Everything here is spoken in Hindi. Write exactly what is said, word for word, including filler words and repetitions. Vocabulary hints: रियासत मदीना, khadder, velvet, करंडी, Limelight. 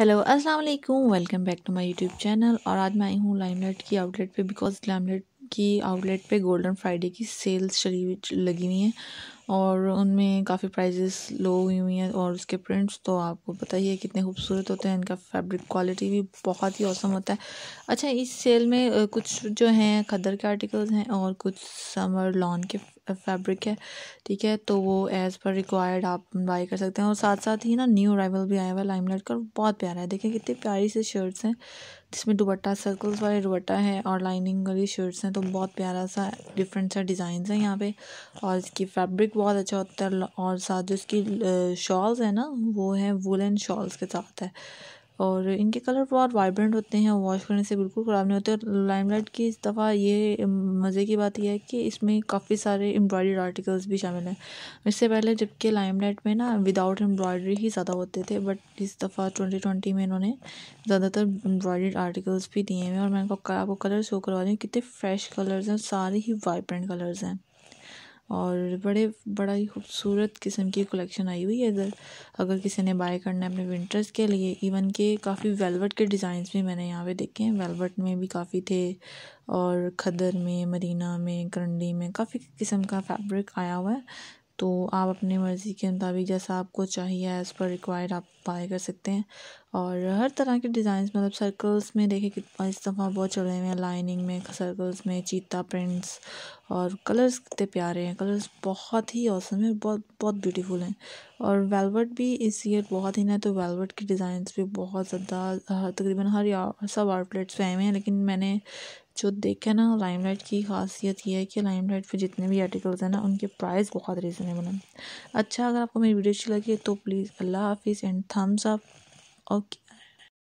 हेलो अस्सलाम वालेकुम, welcome back to my YouTube channel. और आज मैं आई हूँ लाइमलाइट की आउटलेट पे, बिकॉज लाइमलाइट की आउटलेट पे गोल्डन फ्राइडे की सेल्स चली लगी हुई हैं और उनमें काफ़ी प्राइजेस लो हुई हुई हैं। और उसके प्रिंट्स तो आपको पता ही है कितने खूबसूरत होते हैं, इनका फैब्रिक क्वालिटी भी बहुत ही औसम होता है। अच्छा, इस सेल में कुछ जो हैं खदर के आर्टिकल्स हैं और कुछ समर लॉन के फैब्रिक है, ठीक है। तो वो एज पर रिक्वायर्ड आप बाय कर सकते हैं। और साथ साथ ही ना न्यू अराइवल भी आया हुआ है लाइमलाइट का, बहुत प्यारा है। देखें कितनी प्यारी से शर्ट्स हैं, जिसमें दुपट्टा सर्कल्स वाले दुपट्टा है और लाइनिंग वाली शर्ट्स हैं। तो बहुत प्यारा सा डिफरेंट सा डिज़ाइन है यहाँ पे, और इसकी फैब्रिक बहुत अच्छा होता है। और साथ जो इसकी शॉल्स है ना, वो है वुलन शॉल्स के साथ है। और इनके कलर बहुत वाइब्रेंट होते हैं, वॉश करने से बिल्कुल ख़राब नहीं होते। और लाइमलाइट की इस दफ़ा ये मज़े की बात यह है कि इसमें काफ़ी सारे एम्ब्रॉयडर्ड आर्टिकल्स भी शामिल हैं। इससे पहले जबकि लाइमलाइट में ना विदाउट एम्ब्रॉयडरी ही ज़्यादा होते थे, बट इस दफ़ा ट्वेंटी ट्वेंटी में इन्होंने ज़्यादातर एम्ब्रॉयडर्ड आर्टिकल्स भी दिए हैं। और मैं आपको कलर शो करवा रही हूँ, कितने फ्रेश कलर्स हैं, सारे ही वाइब्रेंट कलर्स हैं और बड़े बड़ा ही खूबसूरत किस्म की कलेक्शन आई हुई है इधर। अगर किसी ने बाय करना है अपने विंटर्स के लिए, इवन के काफ़ी वेलवेट के डिज़ाइंस भी मैंने यहाँ पे देखे हैं। वेलवेट में भी काफ़ी थे और खदर में, मरीना में, करंडी में काफ़ी किस्म का फैब्रिक आया हुआ है। तो आप अपनी मर्ज़ी के मुताबिक जैसा आपको चाहिए एज़ पर रिक्वायर्ड आप बाय कर सकते हैं। और हर तरह के डिज़ाइंस, मतलब सर्कल्स में देखें कितना इस दफ़ा बहुत चढ़े हुए हैं, लाइनिंग में, सर्कल्स में, चीता प्रिंट्स। और कलर्स कितने प्यारे हैं, कलर्स बहुत ही औसम है, बहुत बहुत ब्यूटीफुल हैं। और वेलवेट भी इस ईयर बहुत ही ना, तो वेलवेट के डिज़ाइंस भी बहुत ज़्यादा तकरीबन हर सब आउटलेट्स पे आए हुए हैं। लेकिन मैंने जो देखा ना, लाइमलाइट की खासियत ये है कि लाइमलाइट पे जितने भी आर्टिकल्स हैं ना, उनके प्राइस बहुत रीज़नेबल हैं। अच्छा, अगर आपको मेरी वीडियो अच्छी लगी तो प्लीज़ अल्लाह हाफिज़ एंड थम्स अप। ओके।